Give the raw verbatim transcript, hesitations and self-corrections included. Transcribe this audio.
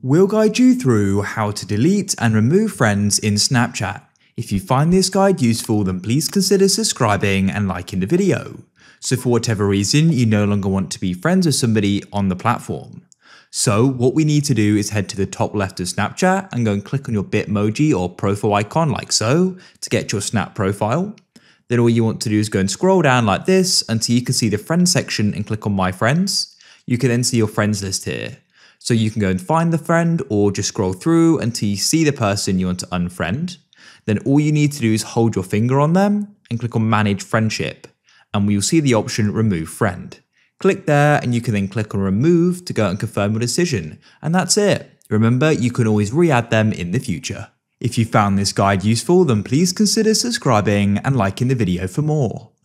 We'll guide you through how to delete and remove friends in Snapchat. If you find this guide useful, then please consider subscribing and liking the video. So for whatever reason, you no longer want to be friends with somebody on the platform. So what we need to do is head to the top left of Snapchat and go and click on your Bitmoji or profile icon like so to get your Snap profile. Then all you want to do is go and scroll down like this until you can see the friends section and click on my friends. You can then see your friends list here. So you can go and find the friend or just scroll through until you see the person you want to unfriend. Then all you need to do is hold your finger on them and click on manage friendship. And we will see the option remove friend. Click there and you can then click on remove to go and confirm your decision. And that's it. Remember, you can always re-add them in the future. If you found this guide useful, then please consider subscribing and liking the video for more.